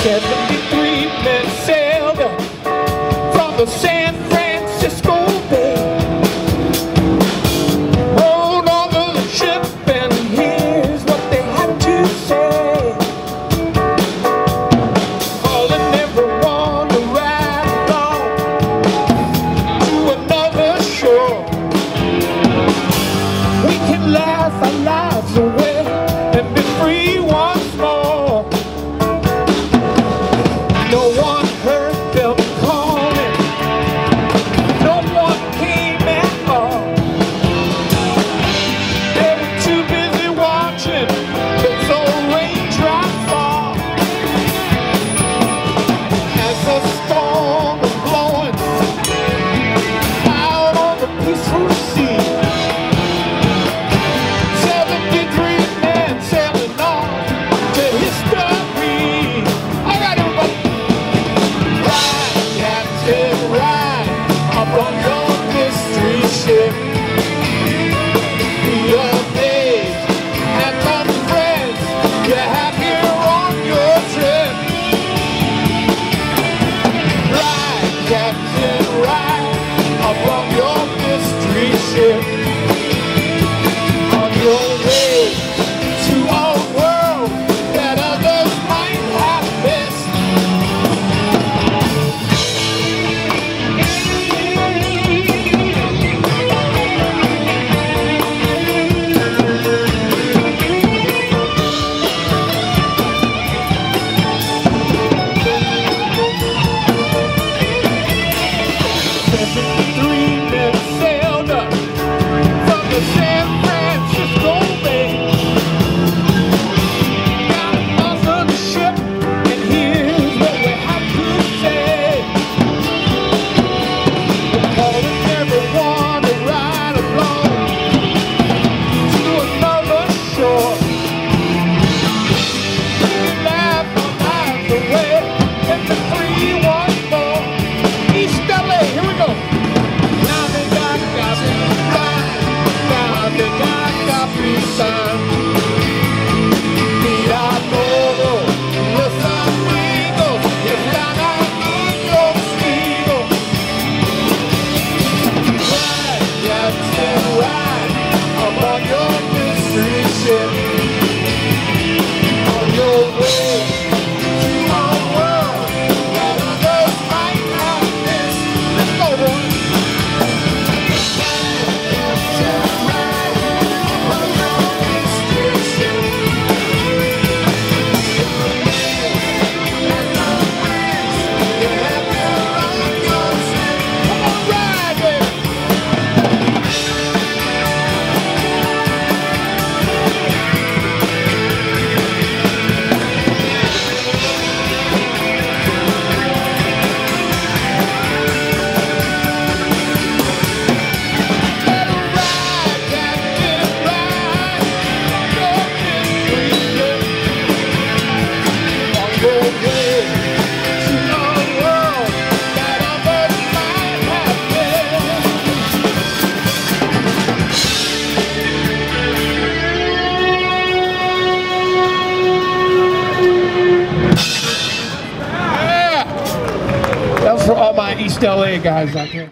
73-men sailed from the San Francisco Bay, rolled on the ship, and here's what they had to say. Calling everyone to ride along to another shore. We can laugh our lives away and be free once more. For all my East LA guys out here.